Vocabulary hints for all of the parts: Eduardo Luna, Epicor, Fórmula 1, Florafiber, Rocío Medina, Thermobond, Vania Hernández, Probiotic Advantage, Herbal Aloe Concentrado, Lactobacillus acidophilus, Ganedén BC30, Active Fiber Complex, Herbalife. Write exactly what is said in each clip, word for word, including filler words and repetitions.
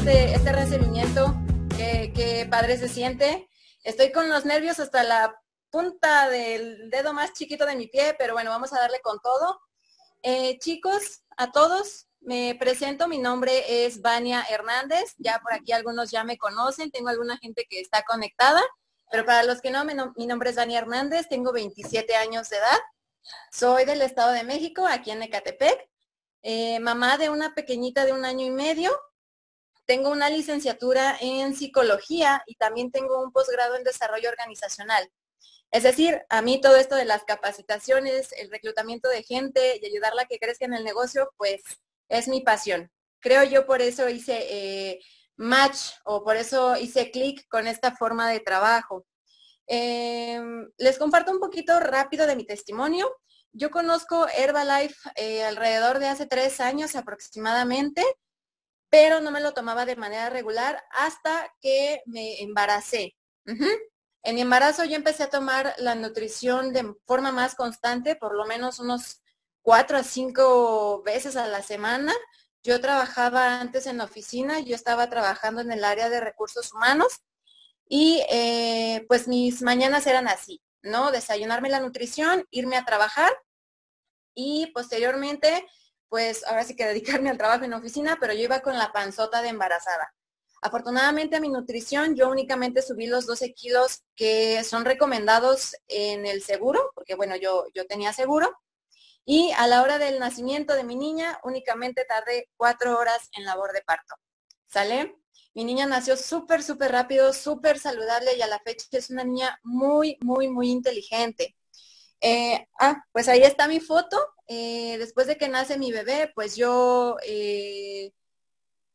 este, este recibimiento que, que padre se siente. Estoy con los nervios hasta la punta del dedo más chiquito de mi pie, pero bueno, vamos a darle con todo. Eh, chicos, a todos me presento, mi nombre es Vania Hernández, ya por aquí algunos ya me conocen, tengo alguna gente que está conectada, pero para los que no, me no mi nombre es Vania Hernández, tengo veintisiete años de edad, soy del Estado de México, aquí en Ecatepec, eh, mamá de una pequeñita de un año y medio, tengo una licenciatura en psicología y también tengo un posgrado en desarrollo organizacional. Es decir, a mí todo esto de las capacitaciones, el reclutamiento de gente y ayudarla a que crezca en el negocio, pues es mi pasión. Creo yo por eso hice eh, match o por eso hice clic con esta forma de trabajo. Eh, les comparto un poquito rápido de mi testimonio. Yo conozco Herbalife eh, alrededor de hace tres años aproximadamente, pero no me lo tomaba de manera regular hasta que me embaracé. Uh-huh. En mi embarazo yo empecé a tomar la nutrición de forma más constante, por lo menos unos cuatro a cinco veces a la semana. Yo trabajaba antes en la oficina, yo estaba trabajando en el área de recursos humanos y eh, pues mis mañanas eran así, ¿no? Desayunarme la nutrición, irme a trabajar y posteriormente, pues ahora sí que dedicarme al trabajo en la oficina, pero yo iba con la panzota de embarazada. Afortunadamente a mi nutrición yo únicamente subí los doce kilos que son recomendados en el seguro, porque bueno, yo, yo tenía seguro. Y a la hora del nacimiento de mi niña únicamente tardé cuatro horas en labor de parto. ¿Sale? Mi niña nació súper, súper rápido, súper saludable y a la fecha es una niña muy, muy, muy inteligente. Eh, ah, pues ahí está mi foto. Eh, después de que nace mi bebé, pues yo eh,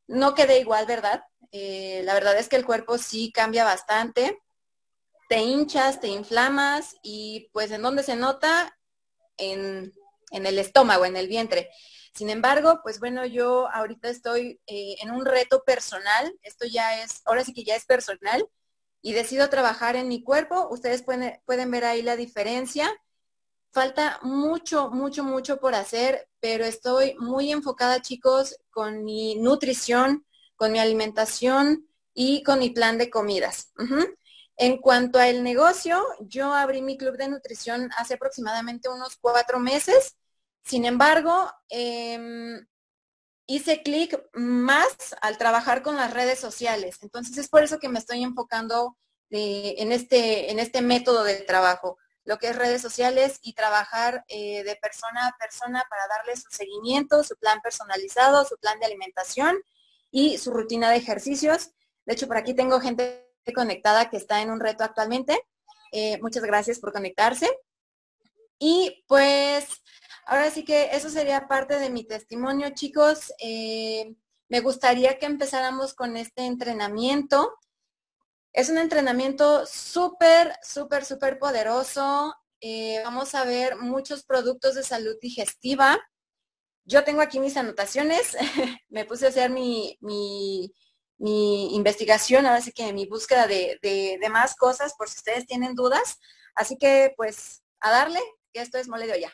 no quedé igual, ¿verdad? Eh, la verdad es que el cuerpo sí cambia bastante, te hinchas, te inflamas y pues ¿en dónde se nota? En, en el estómago, en el vientre. Sin embargo, pues bueno, yo ahorita estoy eh, en un reto personal, esto ya es, ahora sí que ya es personal y decido trabajar en mi cuerpo, ustedes pueden, pueden ver ahí la diferencia. Falta mucho, mucho, mucho por hacer, pero estoy muy enfocada, chicos, con mi nutrición, con mi alimentación y con mi plan de comidas. Uh-huh. En cuanto al negocio, yo abrí mi club de nutrición hace aproximadamente unos cuatro meses. Sin embargo, eh, hice clic más al trabajar con las redes sociales. Entonces, es por eso que me estoy enfocando eh, en, este, en este método de trabajo, lo que es redes sociales y trabajar eh, de persona a persona para darle su seguimiento, su plan personalizado, su plan de alimentación y su rutina de ejercicios. De hecho, por aquí tengo gente conectada que está en un reto actualmente. Eh, muchas gracias por conectarse. Y pues, ahora sí que eso sería parte de mi testimonio, chicos. Eh, me gustaría que empezáramos con este entrenamiento. Es un entrenamiento súper, súper, súper poderoso. Eh, vamos a ver muchos productos de salud digestiva. Yo tengo aquí mis anotaciones, me puse a hacer mi, mi, mi investigación, ahora sí que mi búsqueda de, de, de más cosas, por si ustedes tienen dudas. Así que, pues, a darle, que esto es mole de olla.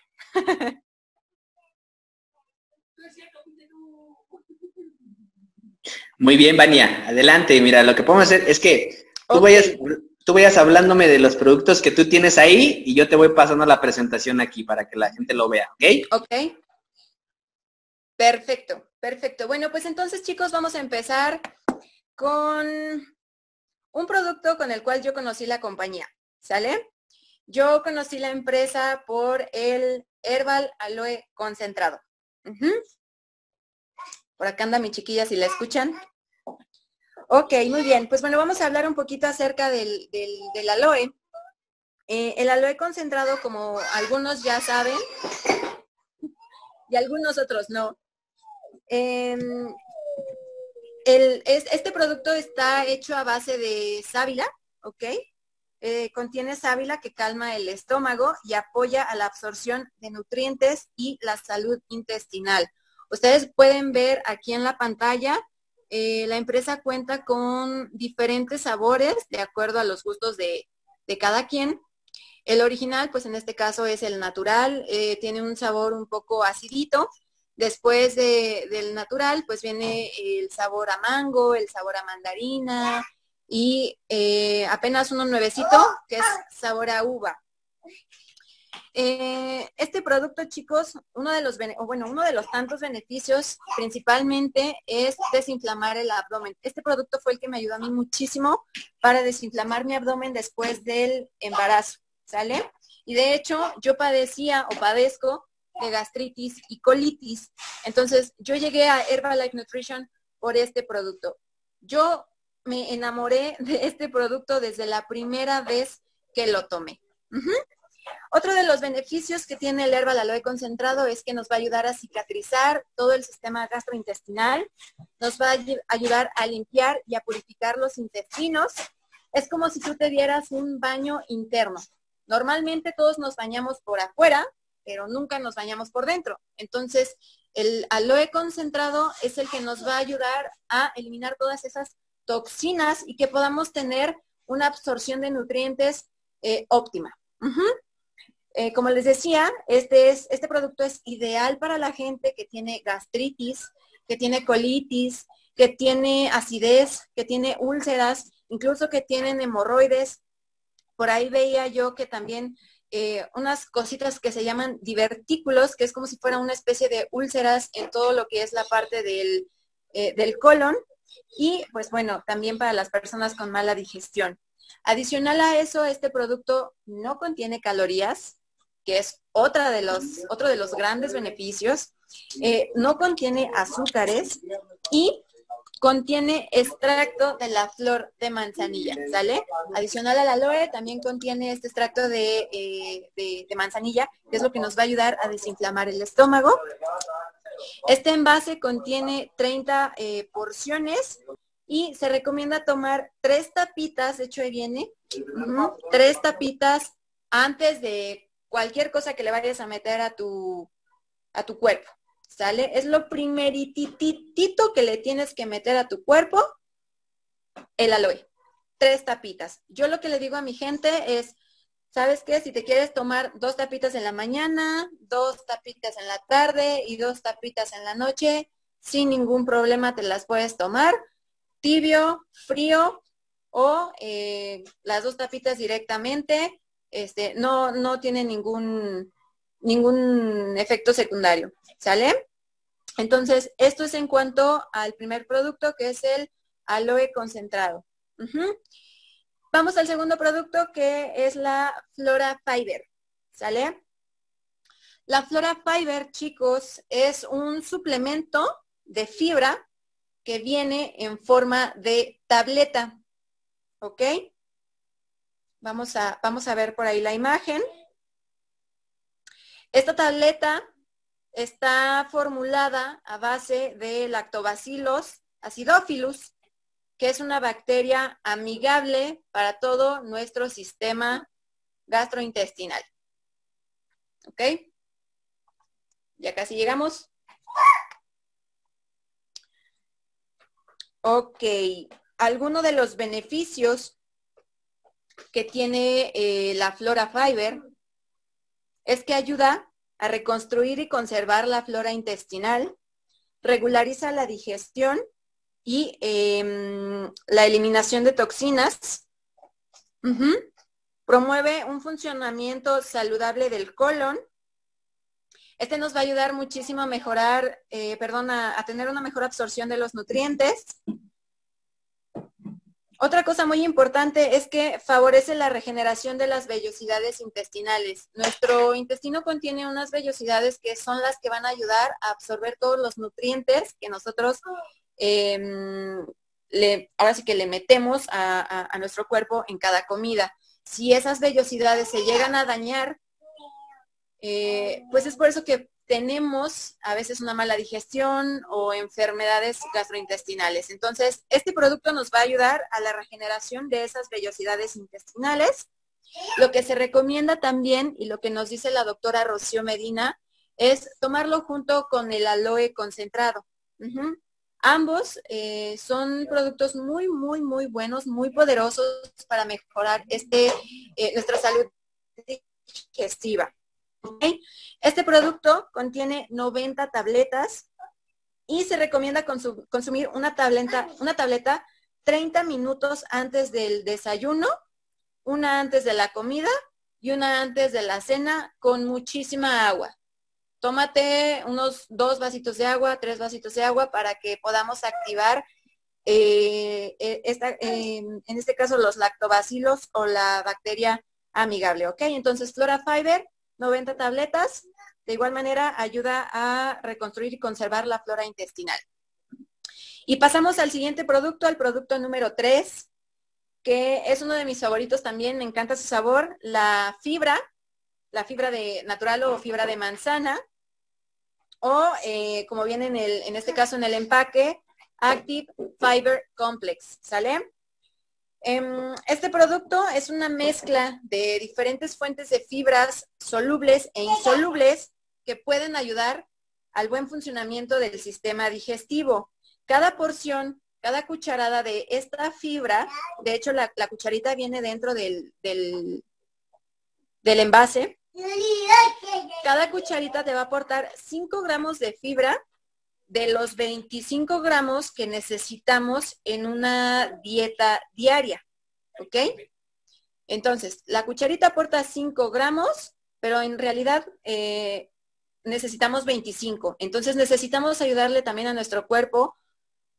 Muy bien, Vania, adelante. Mira, lo que podemos hacer es que tú, okay. vayas, tú vayas hablándome de los productos que tú tienes ahí y yo te voy pasando la presentación aquí para que la gente lo vea, ¿ok? Ok. Perfecto, perfecto. Bueno, pues entonces, chicos, vamos a empezar con un producto con el cual yo conocí la compañía, ¿sale? Yo conocí la empresa por el Herbal Aloe Concentrado. Uh-huh. Por acá anda mi chiquilla, si la escuchan. Ok, muy bien. Pues bueno, vamos a hablar un poquito acerca del, del, del aloe. Eh, el aloe concentrado, como algunos ya saben, y algunos otros no. Eh, el, es, este producto está hecho a base de sábila, ¿ok? Eh, contiene sábila que calma el estómago y apoya a la absorción de nutrientes y la salud intestinal. Ustedes pueden ver aquí en la pantalla, eh, la empresa cuenta con diferentes sabores de acuerdo a los gustos de, de cada quien. El original, pues en este caso es el natural, eh, tiene un sabor un poco acidito. Después de, del natural, pues viene el sabor a mango, el sabor a mandarina y eh, apenas uno nuevecito, que es sabor a uva. Eh, este producto, chicos, uno de los o bueno, uno de los tantos beneficios principalmente es desinflamar el abdomen. Este producto fue el que me ayudó a mí muchísimo para desinflamar mi abdomen después del embarazo, ¿sale? Y de hecho, yo padecía o padezco de gastritis y colitis. Entonces, yo llegué a Herbalife Nutrition por este producto. Yo me enamoré de este producto desde la primera vez que lo tomé. Uh-huh. Otro de los beneficios que tiene el Herbal Aloe Concentrado es que nos va a ayudar a cicatrizar todo el sistema gastrointestinal, nos va a ayudar a limpiar y a purificar los intestinos. Es como si tú te dieras un baño interno. Normalmente todos nos bañamos por afuera, pero nunca nos bañamos por dentro. Entonces, el aloe concentrado es el que nos va a ayudar a eliminar todas esas toxinas y que podamos tener una absorción de nutrientes eh, óptima. Uh-huh. Eh, como les decía, este, es, este producto es ideal para la gente que tiene gastritis, que tiene colitis, que tiene acidez, que tiene úlceras, incluso que tienen hemorroides. Por ahí veía yo que también eh, unas cositas que se llaman divertículos, que es como si fuera una especie de úlceras en todo lo que es la parte del, eh, del colon. Y pues bueno, también para las personas con mala digestión. Adicional a eso, este producto no contiene calorías, que es otra de los, otro de los grandes beneficios. Eh, no contiene azúcares y contiene extracto de la flor de manzanilla, ¿sale? Adicional al aloe, también contiene este extracto de, eh, de, de manzanilla, que es lo que nos va a ayudar a desinflamar el estómago. Este envase contiene treinta eh, porciones. Y se recomienda tomar tres tapitas, de hecho ahí viene, uh-huh, tres tapitas antes de cualquier cosa que le vayas a meter a tu, a tu cuerpo, ¿sale? Es lo primerititito que le tienes que meter a tu cuerpo, el aloe, tres tapitas. Yo lo que le digo a mi gente es, ¿sabes qué? Si te quieres tomar dos tapitas en la mañana, dos tapitas en la tarde y dos tapitas en la noche, sin ningún problema te las puedes tomar. Tibio, frío o eh, las dos tapitas directamente, este, no, no tiene ningún, ningún efecto secundario, ¿sale? Entonces, esto es en cuanto al primer producto, que es el aloe concentrado. Uh-huh. Vamos al segundo producto, que es la Florafiber, ¿sale? La Florafiber, chicos, es un suplemento de fibra que viene en forma de tableta, ¿ok? Vamos a, vamos a ver por ahí la imagen. Esta tableta está formulada a base de Lactobacillus acidophilus, que es una bacteria amigable para todo nuestro sistema gastrointestinal, ¿ok? Ya casi llegamos. Ok, alguno de los beneficios que tiene eh, la Florafiber es que ayuda a reconstruir y conservar la flora intestinal, regulariza la digestión y eh, la eliminación de toxinas, uh-huh, promueve un funcionamiento saludable del colon. Este nos va a ayudar muchísimo a mejorar, eh, perdón, a, a tener una mejor absorción de los nutrientes. Otra cosa muy importante es que favorece la regeneración de las vellosidades intestinales. Nuestro intestino contiene unas vellosidades que son las que van a ayudar a absorber todos los nutrientes que nosotros, eh, le, ahora sí que le metemos a, a, a nuestro cuerpo en cada comida. Si esas vellosidades se llegan a dañar, Eh, pues es por eso que tenemos a veces una mala digestión o enfermedades gastrointestinales. Entonces, este producto nos va a ayudar a la regeneración de esas vellosidades intestinales. Lo que se recomienda también, y lo que nos dice la doctora Rocío Medina, es tomarlo junto con el aloe concentrado. Uh-huh. Ambos eh, son productos muy, muy, muy buenos, muy poderosos para mejorar este, eh, nuestra salud digestiva. ¿Okay? Este producto contiene noventa tabletas y se recomienda consum- consumir una tableta, una tableta treinta minutos antes del desayuno, una antes de la comida y una antes de la cena con muchísima agua. Tómate unos dos vasitos de agua, tres vasitos de agua para que podamos activar, eh, esta, eh, en este caso, los lactobacilos o la bacteria amigable, ¿ok? Entonces, Florafiber, noventa tabletas, de igual manera ayuda a reconstruir y conservar la flora intestinal. Y pasamos al siguiente producto, al producto número tres, que es uno de mis favoritos también, me encanta su sabor, la fibra, la fibra de natural o fibra de manzana, o eh, como viene en, el, en este caso en el empaque, Active Fiber Complex, ¿sale? Um, este producto es una mezcla de diferentes fuentes de fibras solubles e insolubles que pueden ayudar al buen funcionamiento del sistema digestivo. Cada porción, cada cucharada de esta fibra, de hecho la, la cucharita viene dentro del, del, del envase, cada cucharita te va a aportar cinco gramos de fibra de los veinticinco gramos que necesitamos en una dieta diaria, ¿ok? Entonces, la cucharita aporta cinco gramos, pero en realidad eh, necesitamos veinticinco. Entonces, necesitamos ayudarle también a nuestro cuerpo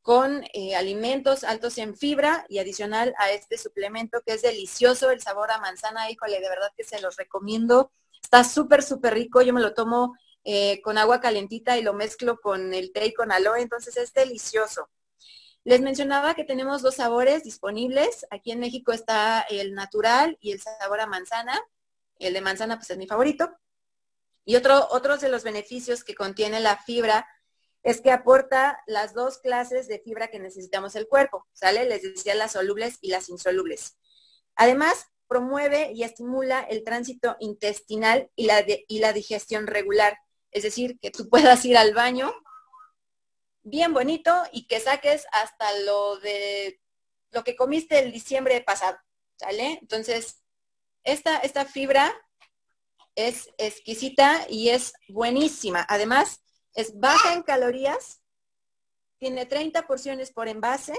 con eh, alimentos altos en fibra y adicional a este suplemento que es delicioso, el sabor a manzana, híjole, de verdad que se los recomiendo. Está súper, súper rico, yo me lo tomo Eh, con agua calentita y lo mezclo con el té y con aloe, entonces es delicioso. Les mencionaba que tenemos dos sabores disponibles, aquí en México está el natural y el sabor a manzana, el de manzana pues es mi favorito, y otro, otro de los beneficios que contiene la fibra es que aporta las dos clases de fibra que necesitamos el cuerpo, ¿sale? Les decía las solubles y las insolubles. Además, promueve y estimula el tránsito intestinal y la, de, y la digestión regular. Es decir, que tú puedas ir al baño bien bonito y que saques hasta lo de lo que comiste el diciembre pasado, ¿sale? Entonces, esta, esta fibra es exquisita y es buenísima. Además, es baja en calorías, tiene treinta porciones por envase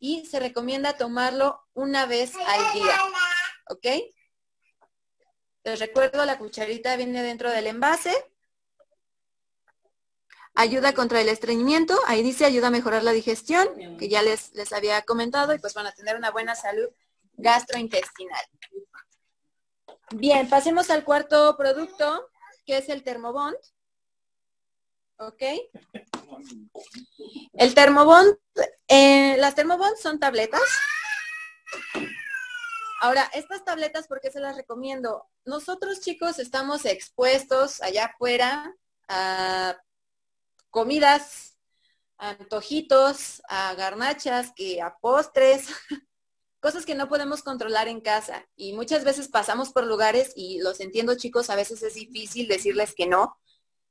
y se recomienda tomarlo una vez al día, ¿ok? Les recuerdo, la cucharita viene dentro del envase. Ayuda contra el estreñimiento, ahí dice ayuda a mejorar la digestión, que ya les, les había comentado, y pues van a tener una buena salud gastrointestinal. Bien, pasemos al cuarto producto, que es el Thermobond. ¿Ok? El Thermobond, eh, las Thermobond son tabletas. Ahora, estas tabletas, ¿por qué se las recomiendo? Nosotros, chicos, estamos expuestos allá afuera a comidas, a antojitos, a garnachas, que a postres, cosas que no podemos controlar en casa. Y muchas veces pasamos por lugares, y los entiendo chicos, a veces es difícil decirles que no,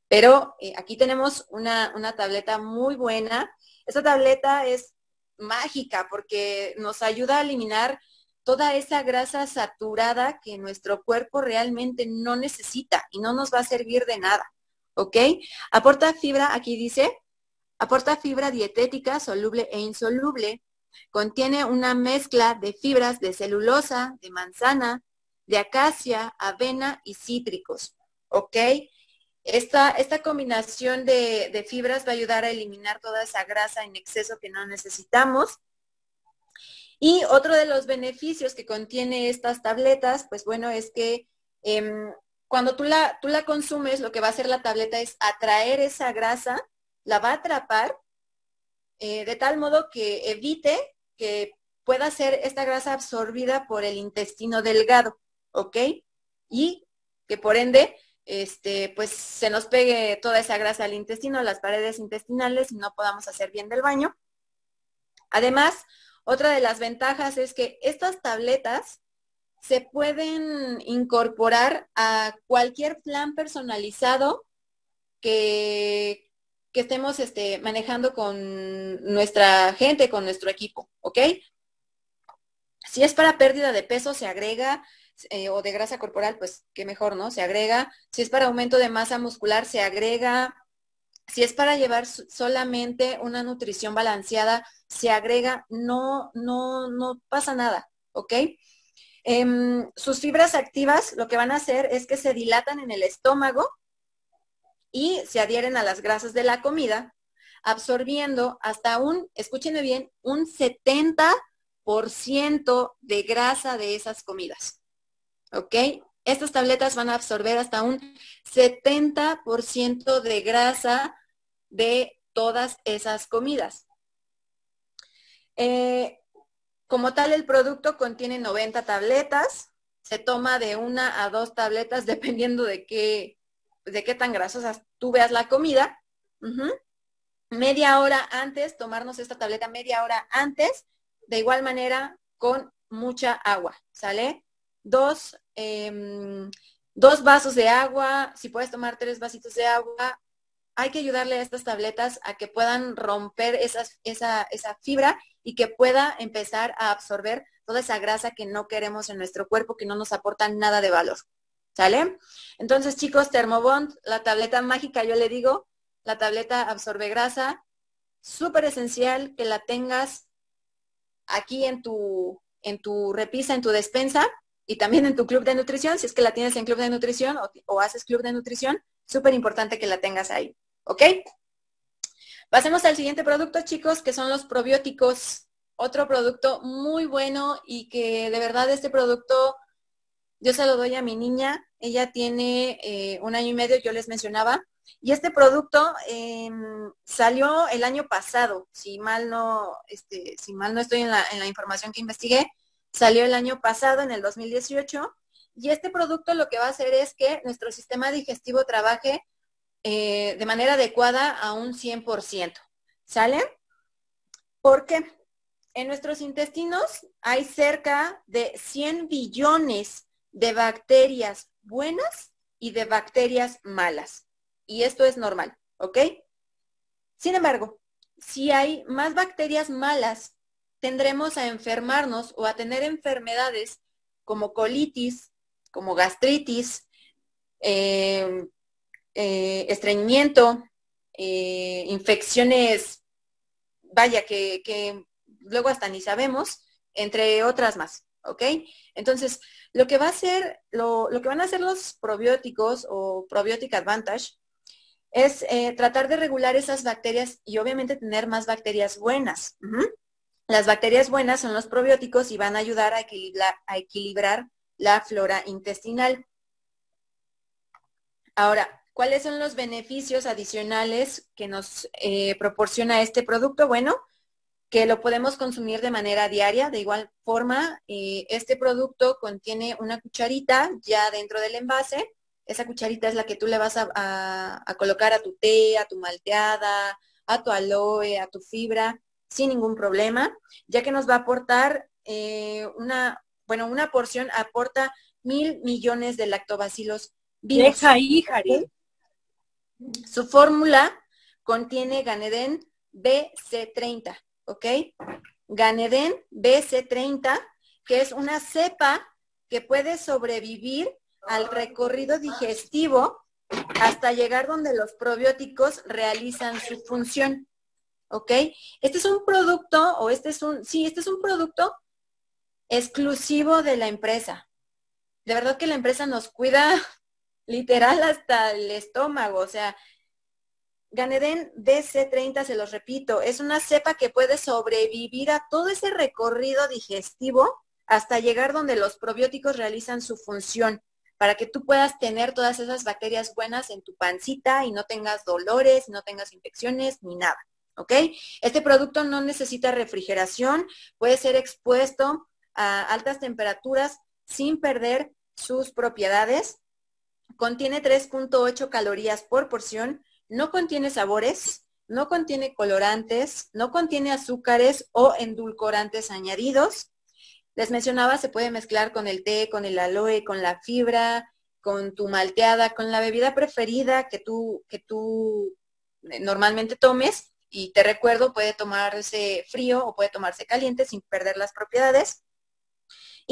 pero eh, aquí tenemos una, una tableta muy buena. Esta tableta es mágica porque nos ayuda a eliminar toda esa grasa saturada que nuestro cuerpo realmente no necesita y no nos va a servir de nada. ¿Ok? Aporta fibra, aquí dice, aporta fibra dietética, soluble e insoluble. Contiene una mezcla de fibras de celulosa, de manzana, de acacia, avena y cítricos. ¿Ok? Esta, esta combinación de, de fibras va a ayudar a eliminar toda esa grasa en exceso que no necesitamos. Y otro de los beneficios que contiene estas tabletas, pues bueno, es que eh, cuando tú la, tú la consumes, lo que va a hacer la tableta es atraer esa grasa, la va a atrapar, eh, de tal modo que evite que pueda ser esta grasa absorbida por el intestino delgado, ¿ok? Y que por ende, este, pues se nos pegue toda esa grasa al intestino, a las paredes intestinales, y no podamos hacer bien del baño. Además, otra de las ventajas es que estas tabletas se pueden incorporar a cualquier plan personalizado que, que estemos este, manejando con nuestra gente, con nuestro equipo, ¿ok? Si es para pérdida de peso, se agrega. eh, o de grasa corporal, pues qué mejor, ¿no? Se agrega. Si es para aumento de masa muscular, se agrega. Si es para llevar solamente una nutrición balanceada, se agrega, no, no, no pasa nada, ¿ok? Eh, sus fibras activas lo que van a hacer es que se dilatan en el estómago y se adhieren a las grasas de la comida, absorbiendo hasta un, escúchenme bien, un setenta por ciento de grasa de esas comidas, ¿ok? Estas tabletas van a absorber hasta un setenta por ciento de grasa de todas esas comidas. Eh, como tal, el producto contiene noventa tabletas. Se toma de una a dos tabletas dependiendo de qué, de qué tan grasosas tú veas la comida. Uh-huh. Media hora antes, tomarnos esta tableta media hora antes, de igual manera con mucha agua, ¿sale? Dos, eh, dos vasos de agua, si puedes tomar tres vasitos de agua. Hay que ayudarle a estas tabletas a que puedan romper esas, esa, esa fibra y que pueda empezar a absorber toda esa grasa que no queremos en nuestro cuerpo, que no nos aporta nada de valor, ¿sale? Entonces, chicos, Thermobond, la tableta mágica, yo le digo, la tableta absorbe grasa, súper esencial que la tengas aquí en tu, en tu repisa, en tu despensa, y también en tu club de nutrición, si es que la tienes en club de nutrición o, o haces club de nutrición, súper importante que la tengas ahí, ¿ok? Pasemos al siguiente producto, chicos, que son los probióticos. Otro producto muy bueno y que de verdad este producto yo se lo doy a mi niña. Ella tiene eh, un año y medio, yo les mencionaba, y este producto eh, salió el año pasado, si mal no, este, si mal no estoy en la, en la información que investigué. Salió el año pasado, en el dos mil dieciocho, y este producto lo que va a hacer es que nuestro sistema digestivo trabaje eh, de manera adecuada a un cien por ciento, ¿sale? Porque en nuestros intestinos hay cerca de cien billones de bacterias buenas y de bacterias malas, y esto es normal, ¿ok? Sin embargo, si hay más bacterias malas, tendremos a enfermarnos o a tener enfermedades como colitis, como gastritis, eh, eh, estreñimiento, eh, infecciones, vaya, que, que luego hasta ni sabemos, entre otras más, ¿ok? Entonces, lo que va a hacer, lo, lo que van a hacer los probióticos o Probiotic Advantage es eh, tratar de regular esas bacterias y obviamente tener más bacterias buenas. Uh-huh. Las bacterias buenas son los probióticos y van a ayudar a equilibrar, a equilibrar la flora intestinal. Ahora, ¿cuáles son los beneficios adicionales que nos eh, proporciona este producto? Bueno, que lo podemos consumir de manera diaria. De igual forma, eh, este producto contiene una cucharita ya dentro del envase. Esa cucharita es la que tú le vas a, a, a colocar a tu té, a tu malteada, a tu aloe, a tu fibra, sin ningún problema, ya que nos va a aportar eh, una, bueno, una porción aporta mil millones de lactobacilos vivos. Deja ahí, Jare. Su fórmula contiene Ganedén B C treinta, ¿ok? Ganedén B C treinta, que es una cepa que puede sobrevivir al recorrido digestivo hasta llegar donde los probióticos realizan su función. ¿Ok? Este es un producto, o este es un, sí, este es un producto exclusivo de la empresa. De verdad que la empresa nos cuida literal hasta el estómago. O sea, Ganedén B C treinta, se los repito, es una cepa que puede sobrevivir a todo ese recorrido digestivo hasta llegar donde los probióticos realizan su función, para que tú puedas tener todas esas bacterias buenas en tu pancita y no tengas dolores, no tengas infecciones ni nada. ¿Ok? Este producto no necesita refrigeración, puede ser expuesto a altas temperaturas sin perder sus propiedades. Contiene tres punto ocho calorías por porción, no contiene sabores, no contiene colorantes, no contiene azúcares o endulcorantes añadidos. Les mencionaba, se puede mezclar con el té, con el aloe, con la fibra, con tu malteada, con la bebida preferida que tú, que tú normalmente tomes. Y te recuerdo, puede tomarse frío o puede tomarse caliente sin perder las propiedades.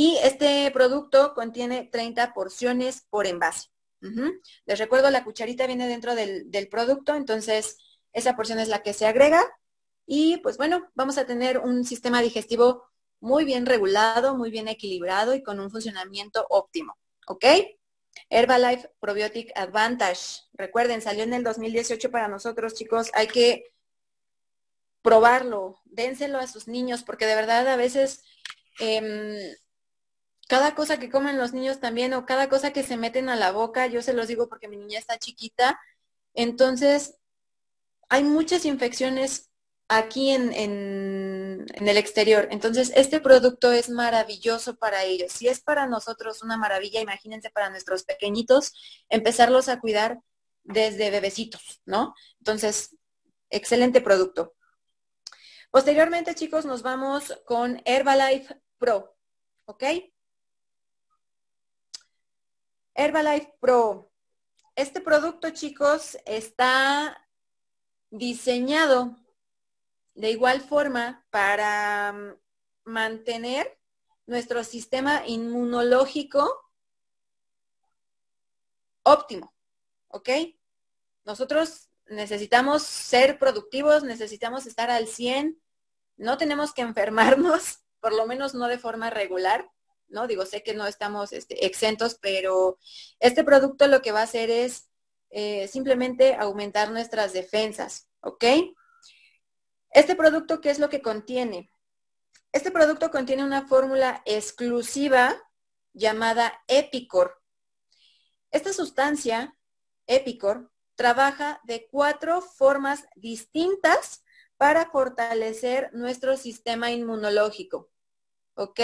Y este producto contiene treinta porciones por envase. Uh-huh. Les recuerdo, la cucharita viene dentro del, del producto, entonces esa porción es la que se agrega. Y pues bueno, vamos a tener un sistema digestivo muy bien regulado, muy bien equilibrado y con un funcionamiento óptimo. ¿Ok? Herbalife Probiotic Advantage. Recuerden, salió en el dos mil dieciocho para nosotros, chicos. Hay que probarlo, dénselo a sus niños, porque de verdad a veces eh, cada cosa que comen los niños también, o cada cosa que se meten a la boca, yo se los digo porque mi niña está chiquita, entonces hay muchas infecciones aquí en, en, en el exterior. Entonces este producto es maravilloso para ellos. Si es para nosotros una maravilla, imagínense para nuestros pequeñitos, empezarlos a cuidar desde bebecitos, ¿no? Entonces, excelente producto. Posteriormente, chicos, nos vamos con Herbalife Pro, ¿ok? Herbalife Pro. Este producto, chicos, está diseñado de igual forma para mantener nuestro sistema inmunológico óptimo, ¿ok? Nosotros necesitamos ser productivos, necesitamos estar al cien, no tenemos que enfermarnos, por lo menos no de forma regular, ¿no? Digo, sé que no estamos este, exentos, pero este producto lo que va a hacer es eh, simplemente aumentar nuestras defensas, ¿ok? Este producto, ¿qué es lo que contiene? Este producto contiene una fórmula exclusiva llamada Epicor. Esta sustancia, Epicor, trabaja de cuatro formas distintas para fortalecer nuestro sistema inmunológico, ¿ok?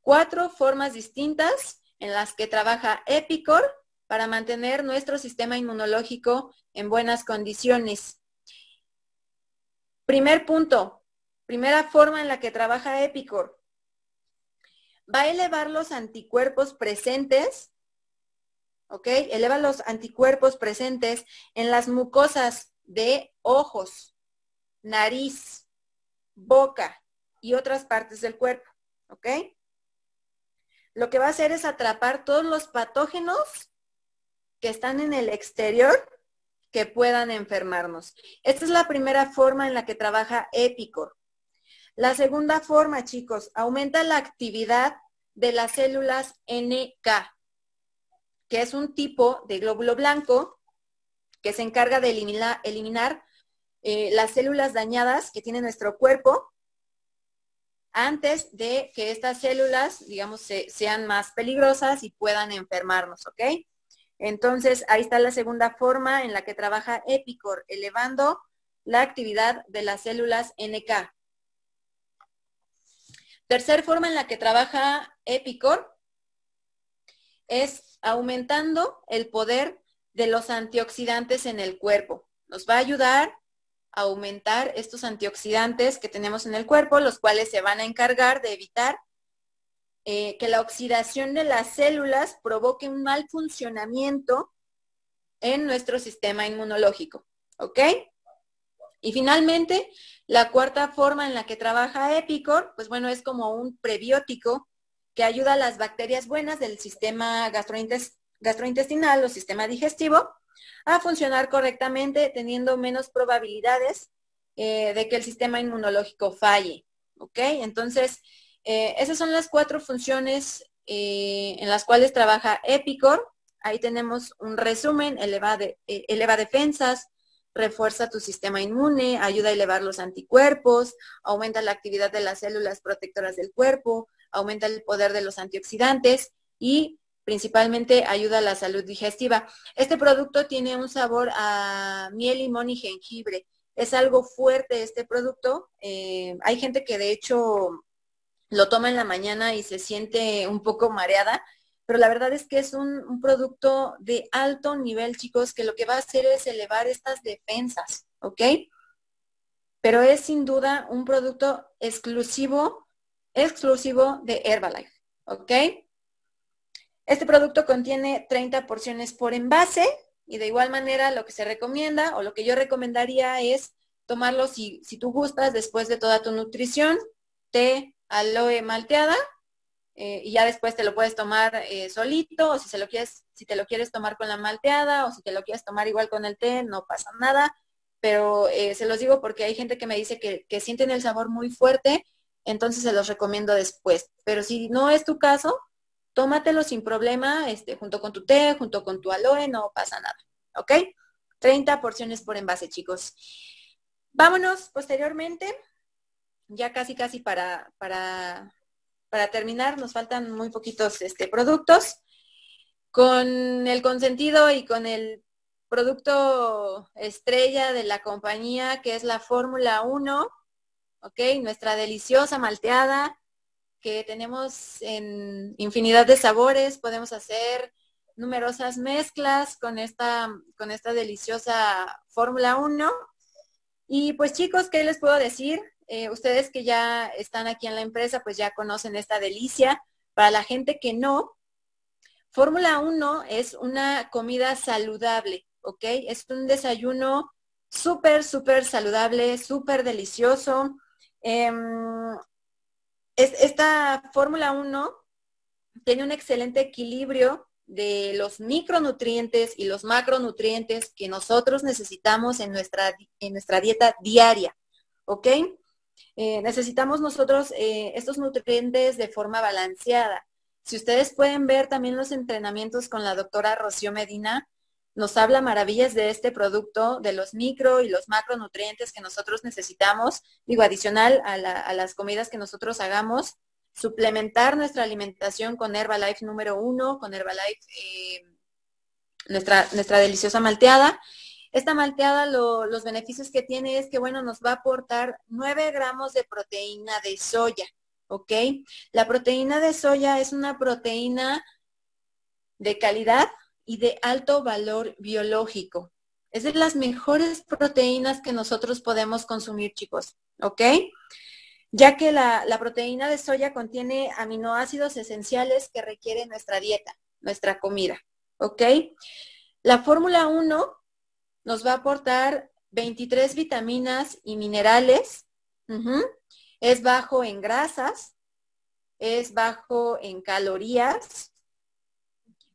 Cuatro formas distintas en las que trabaja Epicor para mantener nuestro sistema inmunológico en buenas condiciones. Primer punto, primera forma en la que trabaja Epicor. Va a elevar los anticuerpos presentes ¿ok? Eleva los anticuerpos presentes en las mucosas de ojos, nariz, boca y otras partes del cuerpo, ¿ok? Lo que va a hacer es atrapar todos los patógenos que están en el exterior que puedan enfermarnos. Esta es la primera forma en la que trabaja Epicor. La segunda forma, chicos, aumenta la actividad de las células N K, que es un tipo de glóbulo blanco que se encarga de eliminar, eliminar eh, las células dañadas que tiene nuestro cuerpo antes de que estas células, digamos, se, sean más peligrosas y puedan enfermarnos, ¿ok? Entonces, ahí está la segunda forma en la que trabaja Epicor, elevando la actividad de las células N K. Tercer forma en la que trabaja Epicor es aumentando el poder de los antioxidantes en el cuerpo. Nos va a ayudar a aumentar estos antioxidantes que tenemos en el cuerpo, los cuales se van a encargar de evitar eh, que la oxidación de las células provoque un mal funcionamiento en nuestro sistema inmunológico. ¿Ok? Y finalmente, la cuarta forma en la que trabaja Epicor, pues bueno, es como un prebiótico que ayuda a las bacterias buenas del sistema gastrointestinal o sistema digestivo a funcionar correctamente, teniendo menos probabilidades eh, de que el sistema inmunológico falle, ¿ok? Entonces, eh, esas son las cuatro funciones eh, en las cuales trabaja Epicor. Ahí tenemos un resumen, eleva, de, eh, eleva defensas, refuerza tu sistema inmune, ayuda a elevar los anticuerpos, aumenta la actividad de las células protectoras del cuerpo, aumenta el poder de los antioxidantes y principalmente ayuda a la salud digestiva. Este producto tiene un sabor a miel, limón y jengibre. Es algo fuerte este producto. Eh, hay gente que de hecho lo toma en la mañana y se siente un poco mareada, pero la verdad es que es un, un producto de alto nivel, chicos, que lo que va a hacer es elevar estas defensas, ¿ok? Pero es sin duda un producto exclusivo exclusivo de Herbalife, ¿ok? Este producto contiene treinta porciones por envase y de igual manera lo que se recomienda o lo que yo recomendaría es tomarlo si, si tú gustas después de toda tu nutrición, té, aloe malteada Eh, y ya después te lo puedes tomar eh, solito, o si, se lo quieres, si te lo quieres tomar con la malteada, o si te lo quieres tomar igual con el té, no pasa nada. Pero eh, se los digo porque hay gente que me dice que, que sienten el sabor muy fuerte, entonces se los recomiendo después. Pero si no es tu caso, tómatelo sin problema, este, junto con tu té, junto con tu aloe, no pasa nada. ¿Ok? treinta porciones por envase, chicos. Vámonos posteriormente, ya casi casi para... para Para terminar, nos faltan muy poquitos este, productos. Con el consentido y con el producto estrella de la compañía, que es la Fórmula uno, ¿ok? Nuestra deliciosa malteada, que tenemos en infinidad de sabores. Podemos hacer numerosas mezclas con esta, con esta deliciosa Fórmula uno. Y pues chicos, ¿qué les puedo decir? Eh, ustedes que ya están aquí en la empresa, pues ya conocen esta delicia. Para la gente que no, Fórmula uno es una comida saludable, ¿ok? Es un desayuno súper, súper saludable, súper delicioso. Eh, es, esta Fórmula uno tiene un excelente equilibrio de los micronutrientes y los macronutrientes que nosotros necesitamos en nuestra, en nuestra dieta diaria, ¿ok? Eh, necesitamos nosotros eh, estos nutrientes de forma balanceada. Si ustedes pueden ver también los entrenamientos con la doctora Rocío Medina, nos habla maravillas de este producto, de los micro y los macronutrientes que nosotros necesitamos, digo, adicional a, la, a las comidas que nosotros hagamos, suplementar nuestra alimentación con Herbalife número uno, con Herbalife, eh, nuestra, nuestra deliciosa malteada. Esta malteada, lo, los beneficios que tiene es que, bueno, nos va a aportar nueve gramos de proteína de soya, ¿ok? La proteína de soya es una proteína de calidad y de alto valor biológico. Es de las mejores proteínas que nosotros podemos consumir, chicos, ¿ok? Ya que la, la proteína de soya contiene aminoácidos esenciales que requiere nuestra dieta, nuestra comida, ¿ok? La Fórmula uno... nos va a aportar veintitrés vitaminas y minerales, uh-huh. Es bajo en grasas, es bajo en calorías.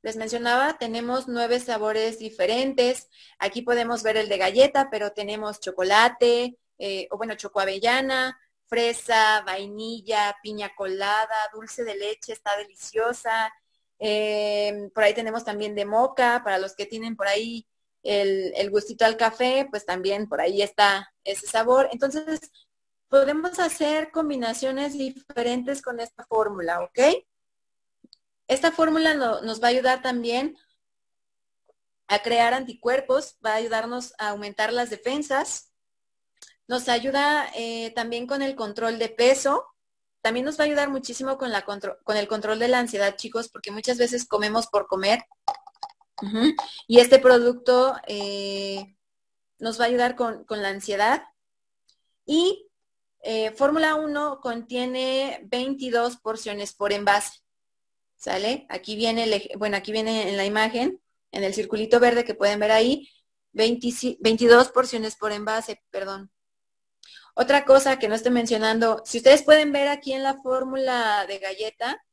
Les mencionaba, tenemos nueve sabores diferentes. Aquí podemos ver el de galleta, pero tenemos chocolate, eh, o bueno, chocoavellana, fresa, vainilla, piña colada, dulce de leche, está deliciosa. Eh, por ahí tenemos también de moca, para los que tienen por ahí El, el gustito al café, pues también por ahí está ese sabor. Entonces, podemos hacer combinaciones diferentes con esta fórmula, ¿ok? Esta fórmula no, nos va a ayudar también a crear anticuerpos, va a ayudarnos a aumentar las defensas, nos ayuda eh, también con el control de peso, también nos va a ayudar muchísimo con, la contro- con el control de la ansiedad, chicos, porque muchas veces comemos por comer. Uh-huh. Y este producto eh, nos va a ayudar con, con la ansiedad. Y eh, Fórmula uno contiene veintidós porciones por envase, ¿sale? Aquí viene, el, bueno, aquí viene en la imagen, en el circulito verde que pueden ver ahí, veinte, veintidós porciones por envase, perdón. Otra cosa que no estoy mencionando, si ustedes pueden ver aquí en la fórmula de galleta,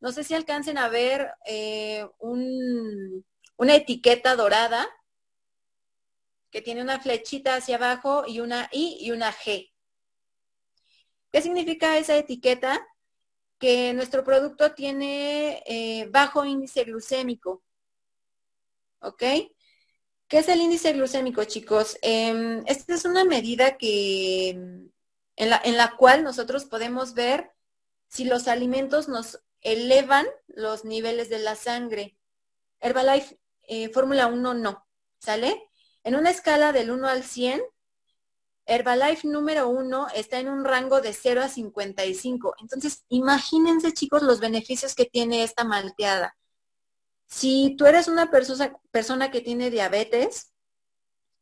no sé si alcancen a ver eh, un, una etiqueta dorada que tiene una flechita hacia abajo y una I y una G. ¿Qué significa esa etiqueta? Que nuestro producto tiene eh, bajo índice glucémico. ¿Ok? ¿Qué es el índice glucémico, chicos? Eh, esta es una medida que, en la, en la cual nosotros podemos ver si los alimentos nos elevan los niveles de la sangre. Herbalife eh, Fórmula uno no, ¿sale? En una escala del uno al cien, Herbalife número uno está en un rango de cero a cincuenta y cinco. Entonces, imagínense, chicos, los beneficios que tiene esta malteada. Si tú eres una persona, persona que tiene diabetes,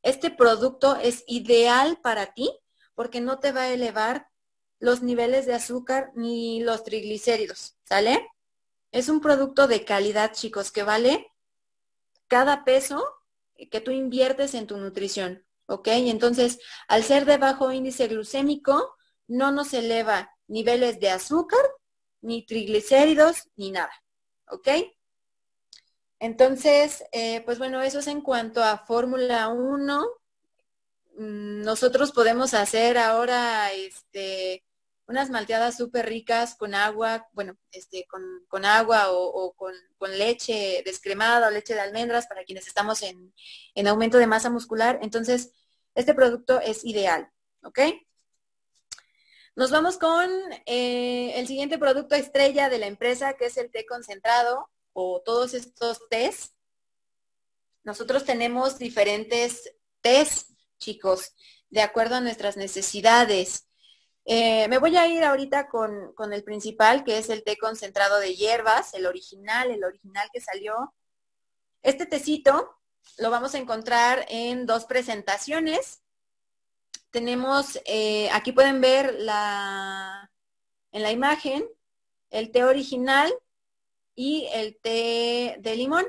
este producto es ideal para ti porque no te va a elevar los niveles de azúcar ni los triglicéridos, ¿sale? Es un producto de calidad, chicos, que vale cada peso que tú inviertes en tu nutrición, ¿ok? Y entonces, al ser de bajo índice glucémico, no nos eleva niveles de azúcar ni triglicéridos, ni nada, ¿ok? Entonces, eh, pues bueno, eso es en cuanto a Fórmula uno. Nosotros podemos hacer ahora este, unas malteadas súper ricas con agua, bueno, este, con, con agua o, o con, con leche descremada o leche de almendras para quienes estamos en, en aumento de masa muscular. Entonces, este producto es ideal, ¿ok? Nos vamos con eh, el siguiente producto estrella de la empresa, que es el té concentrado o todos estos tés. Nosotros tenemos diferentes tés, chicos, de acuerdo a nuestras necesidades. Eh, me voy a ir ahorita con, con el principal, que es el té concentrado de hierbas, el original, el original que salió. Este tecito lo vamos a encontrar en dos presentaciones. Tenemos, eh, aquí pueden ver la, en la imagen, el té original y el té de limón.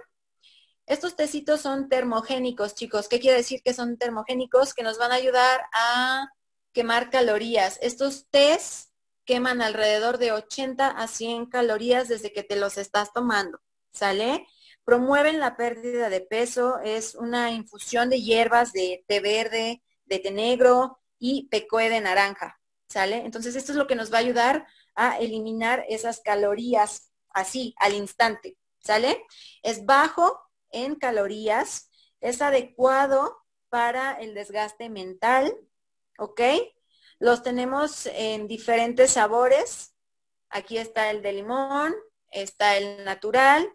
Estos tecitos son termogénicos, chicos. ¿Qué quiere decir que son termogénicos? Que nos van a ayudar a quemar calorías. Estos tés queman alrededor de ochenta a cien calorías desde que te los estás tomando, ¿sale? Promueven la pérdida de peso. Es una infusión de hierbas, de té verde, de té negro y pecoe de naranja, ¿sale? Entonces esto es lo que nos va a ayudar a eliminar esas calorías así, al instante, ¿sale? Es bajo en calorías, es adecuado para el desgaste mental, ¿ok? Los tenemos en diferentes sabores. Aquí está el de limón, está el natural,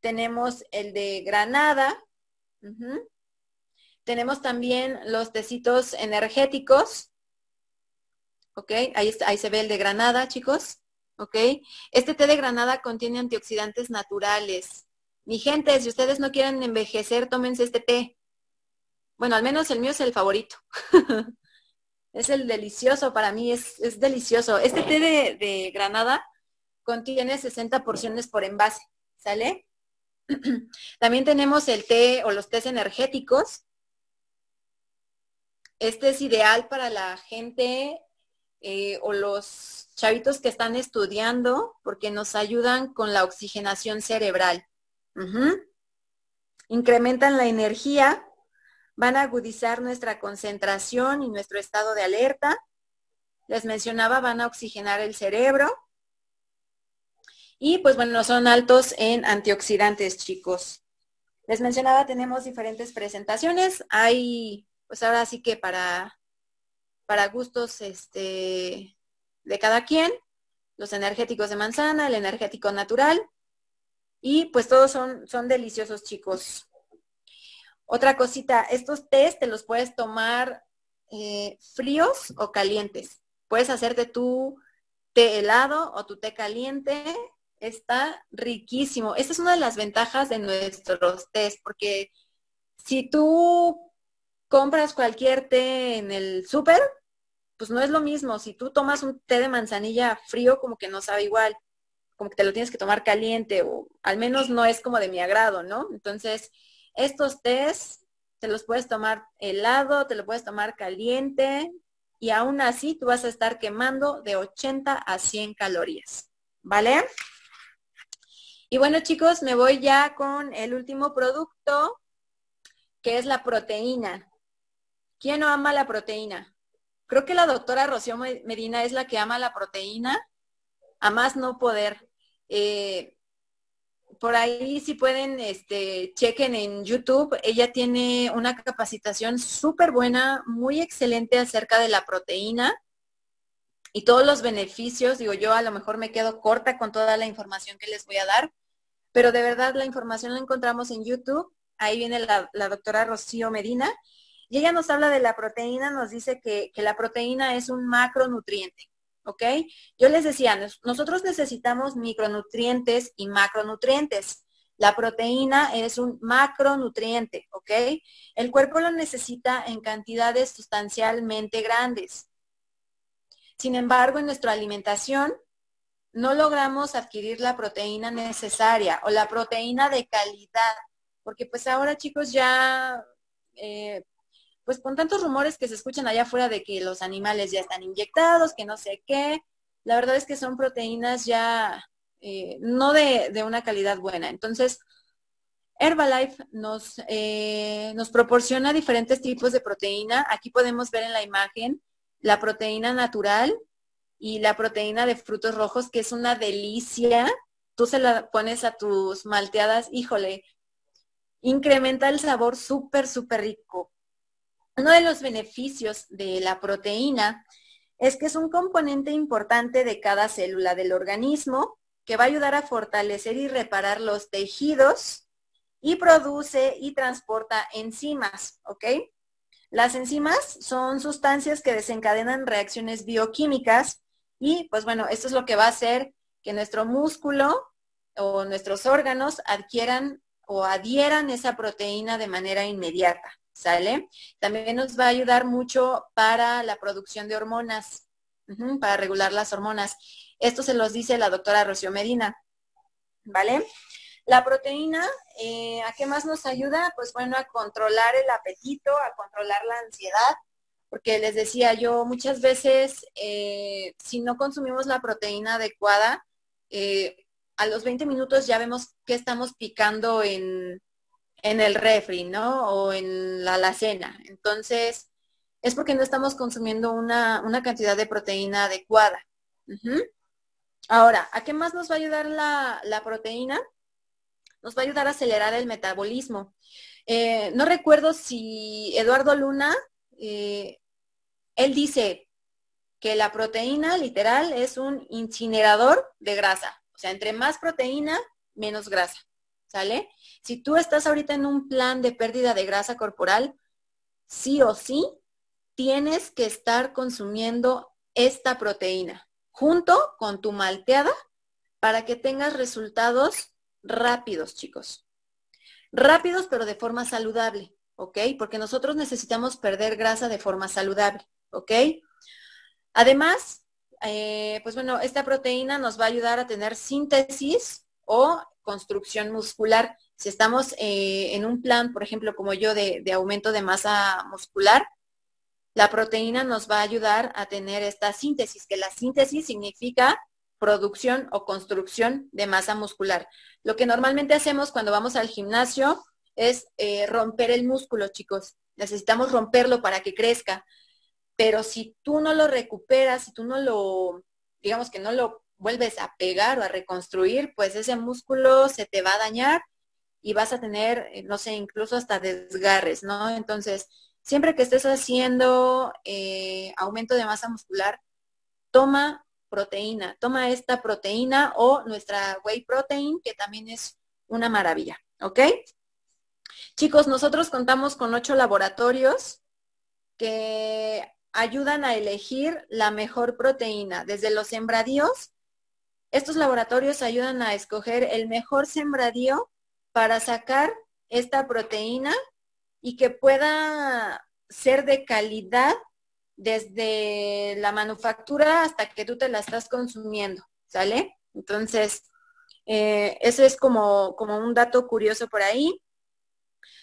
tenemos el de granada, uh-huh. Tenemos también los tecitos energéticos, ¿ok? Ahí, ahí se ve el de granada, chicos, ¿ok? Este té de granada contiene antioxidantes naturales. Mi gente, si ustedes no quieren envejecer, tómense este té. Bueno, al menos el mío es el favorito. Es el delicioso para mí, es, es delicioso. Este té de, de granada contiene sesenta porciones por envase, ¿sale? También tenemos el té o los tés energéticos. Este es ideal para la gente eh, o los chavitos que están estudiando porque nos ayudan con la oxigenación cerebral. Uh-huh. Incrementan la energía, van a agudizar nuestra concentración y nuestro estado de alerta. Les mencionaba, van a oxigenar el cerebro. Y pues bueno, son altos en antioxidantes, chicos. Les mencionaba, tenemos diferentes presentaciones. Hay... pues ahora sí que para, para gustos este, de cada quien, los energéticos de manzana, el energético natural, y pues todos son, son deliciosos, chicos. Otra cosita, estos tés te los puedes tomar eh, fríos o calientes. Puedes hacerte tu té helado o tu té caliente, está riquísimo. Esta es una de las ventajas de nuestros tés, porque si tú... compras cualquier té en el súper, pues no es lo mismo. Si tú tomas un té de manzanilla frío, como que no sabe igual, como que te lo tienes que tomar caliente, o al menos no es como de mi agrado, ¿no? Entonces, estos tés te los puedes tomar helado, te lo puedes tomar caliente, y aún así tú vas a estar quemando de ochenta a cien calorías, ¿vale? Y bueno, chicos, me voy ya con el último producto, que es la proteína. ¿Quién no ama la proteína? Creo que la doctora Rocío Medina es la que ama la proteína, a más no poder. Eh, por ahí si pueden, este, chequen en YouTube, ella tiene una capacitación súper buena, muy excelente acerca de la proteína y todos los beneficios. Digo, yo a lo mejor me quedo corta con toda la información que les voy a dar, pero de verdad la información la encontramos en YouTube. Ahí viene la, la doctora Rocío Medina. Y ella nos habla de la proteína, nos dice que, que la proteína es un macronutriente, ¿ok? Yo les decía, nos, nosotros necesitamos micronutrientes y macronutrientes. La proteína es un macronutriente, ¿ok? El cuerpo lo necesita en cantidades sustancialmente grandes. Sin embargo, en nuestra alimentación no logramos adquirir la proteína necesaria o la proteína de calidad, porque pues ahora, chicos, ya... Eh, pues con tantos rumores que se escuchan allá afuera de que los animales ya están inyectados, que no sé qué, la verdad es que son proteínas ya eh, no de, de una calidad buena. Entonces, Herbalife nos, eh, nos proporciona diferentes tipos de proteína. Aquí podemos ver en la imagen la proteína natural y la proteína de frutos rojos, que es una delicia. Tú se la pones a tus malteadas, híjole, incrementa el sabor súper, súper rico. Uno de los beneficios de la proteína es que es un componente importante de cada célula del organismo, que va a ayudar a fortalecer y reparar los tejidos, y produce y transporta enzimas, ¿ok? Las enzimas son sustancias que desencadenan reacciones bioquímicas y, pues bueno, esto es lo que va a hacer que nuestro músculo o nuestros órganos adquieran o adhieran esa proteína de manera inmediata, ¿sale? También nos va a ayudar mucho para la producción de hormonas, para regular las hormonas. Esto se los dice la doctora Rocío Medina, ¿vale? La proteína, eh, ¿a qué más nos ayuda? Pues bueno, a controlar el apetito, a controlar la ansiedad, porque les decía yo, muchas veces eh, si no consumimos la proteína adecuada, eh, a los veinte minutos ya vemos que estamos picando en, en el refri, ¿no? O en la alacena. Entonces, es porque no estamos consumiendo una, una cantidad de proteína adecuada. Uh-huh. Ahora, ¿a qué más nos va a ayudar la, la proteína? Nos va a ayudar a acelerar el metabolismo. Eh, no recuerdo si Eduardo Luna, eh, él dice que la proteína literal es un incinerador de grasa. O sea, entre más proteína, menos grasa, ¿sale? Si tú estás ahorita en un plan de pérdida de grasa corporal, sí o sí tienes que estar consumiendo esta proteína junto con tu malteada para que tengas resultados rápidos, chicos. Rápidos, pero de forma saludable, ¿ok? Porque nosotros necesitamos perder grasa de forma saludable, ¿ok? Además, eh, pues bueno, esta proteína nos va a ayudar a tener síntesis o construcción muscular. Si estamos eh, en un plan, por ejemplo, como yo, de, de aumento de masa muscular, la proteína nos va a ayudar a tener esta síntesis, que la síntesis significa producción o construcción de masa muscular. Lo que normalmente hacemos cuando vamos al gimnasio es eh, romper el músculo, chicos. Necesitamos romperlo para que crezca. Pero si tú no lo recuperas, si tú no lo, digamos que no lo vuelves a pegar o a reconstruir, pues ese músculo se te va a dañar y vas a tener, no sé, incluso hasta desgarres, ¿no? Entonces, siempre que estés haciendo eh, aumento de masa muscular, toma proteína, toma esta proteína o nuestra whey protein, que también es una maravilla, ¿ok? Chicos, nosotros contamos con ocho laboratorios que ayudan a elegir la mejor proteína. Desde los sembradíos, estos laboratorios ayudan a escoger el mejor sembradío para sacar esta proteína y que pueda ser de calidad desde la manufactura hasta que tú te la estás consumiendo, ¿sale? Entonces, eh, eso es como, como un dato curioso por ahí.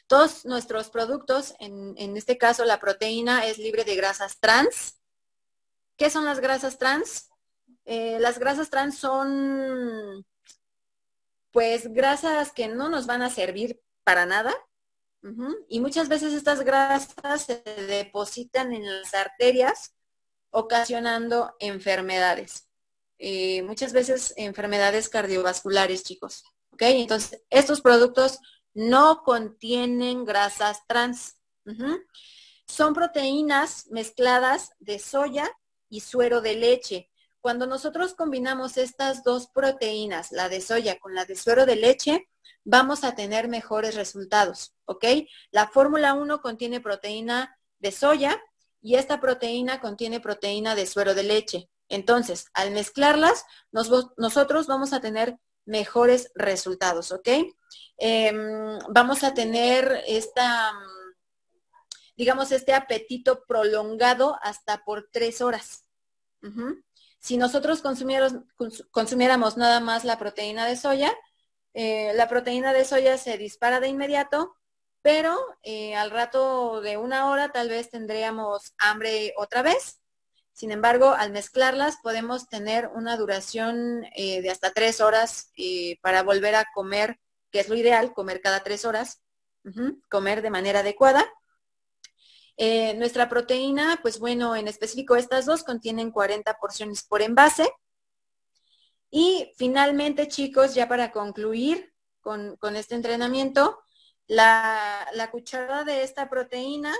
Todos nuestros productos, en, en este caso la proteína, es libre de grasas trans. ¿Qué son las grasas trans? Eh, las grasas trans son, pues, grasas que no nos van a servir para nada. Uh-huh. Y muchas veces estas grasas se depositan en las arterias, ocasionando enfermedades. Eh, muchas veces enfermedades cardiovasculares, chicos. ¿Ok? Entonces, estos productos no contienen grasas trans. Uh-huh. Son proteínas mezcladas de soya y suero de leche. Cuando nosotros combinamos estas dos proteínas, la de soya con la de suero de leche, vamos a tener mejores resultados, ¿ok? La Fórmula uno contiene proteína de soya y esta proteína contiene proteína de suero de leche. Entonces, al mezclarlas, nos, nosotros vamos a tener mejores resultados, ¿ok? Eh, vamos a tener esta, digamos, este apetito prolongado hasta por tres horas. Uh-huh. Si nosotros consumiéramos, consumiéramos nada más la proteína de soya, Eh, la proteína de soya se dispara de inmediato, pero eh, al rato de una hora tal vez tendríamos hambre otra vez. Sin embargo, al mezclarlas podemos tener una duración eh, de hasta tres horas eh, para volver a comer, que es lo ideal, comer cada tres horas, uh-huh, comer de manera adecuada. Eh, nuestra proteína, pues bueno, en específico estas dos contienen cuarenta porciones por envase. Y finalmente, chicos, ya para concluir con, con este entrenamiento, la, la cucharada de esta proteína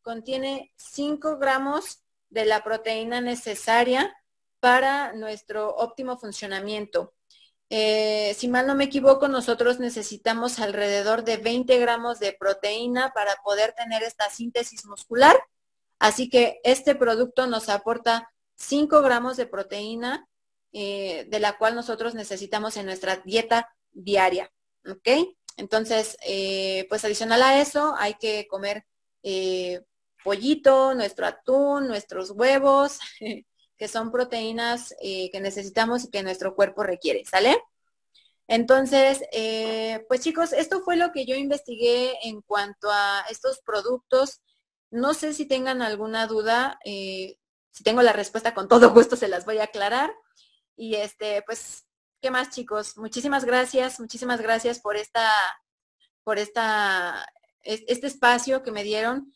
contiene cinco gramos de la proteína necesaria para nuestro óptimo funcionamiento. Eh, si mal no me equivoco, nosotros necesitamos alrededor de veinte gramos de proteína para poder tener esta síntesis muscular. Así que este producto nos aporta cinco gramos de proteína, eh, de la cual nosotros necesitamos en nuestra dieta diaria. ¿Okay? Entonces, eh, pues adicional a eso, hay que comer eh, pollito, nuestro atún, nuestros huevos, que son proteínas eh, que necesitamos y que nuestro cuerpo requiere, ¿sale? Entonces, eh, pues chicos, esto fue lo que yo investigué en cuanto a estos productos. No sé si tengan alguna duda, eh, si tengo la respuesta con todo gusto se las voy a aclarar. Y este, pues, ¿qué más, chicos? Muchísimas gracias, muchísimas gracias por esta, por esta, este espacio que me dieron.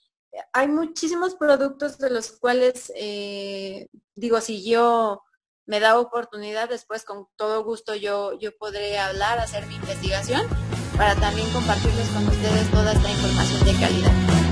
Hay muchísimos productos de los cuales, eh, digo, si yo me da oportunidad, después con todo gusto yo, yo podré hablar, hacer mi investigación, para también compartirles con ustedes toda esta información de calidad.